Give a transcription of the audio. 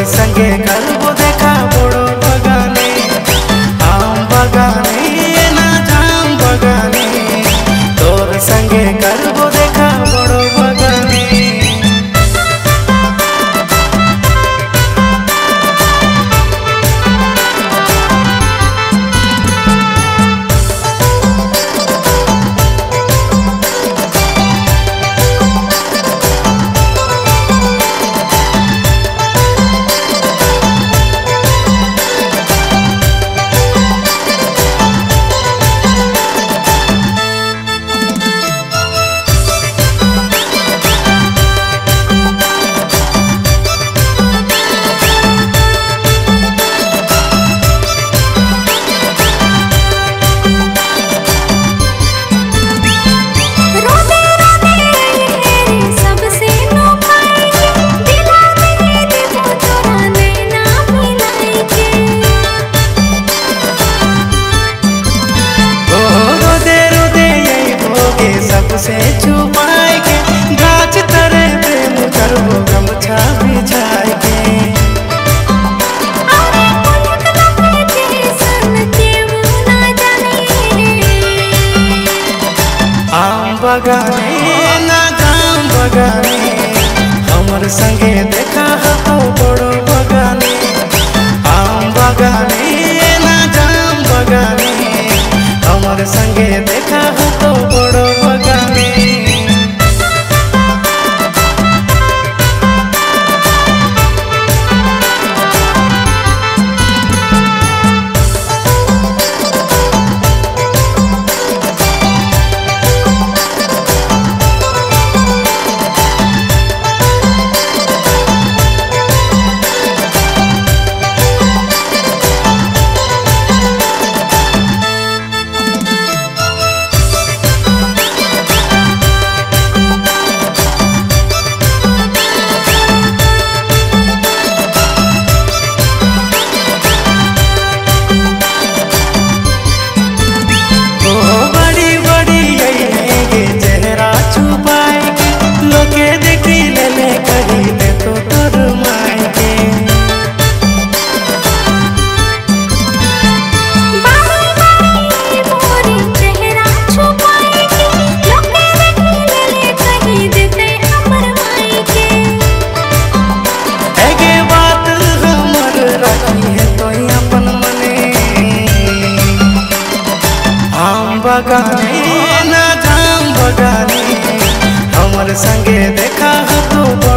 तोर संगे करबो देखा बड़ो बगाने आम बगाने ना जाम बगाने तोर संगे करबो देखा बड़ो बगाने। से छुपाए के गाछ तरे पे मुकर वो गमछा बिछाए के अरे पुलक न बैठे सन के वो ना जाने आम बगाने ना जाम बगाने हमर संगे देखा हो तो बड़ो बगाने आम बगाने ना जाम बगाने हमर संगे देखा हो तो बड़ो बगाने ना जाम बगाने हमर संगे देखा हो तो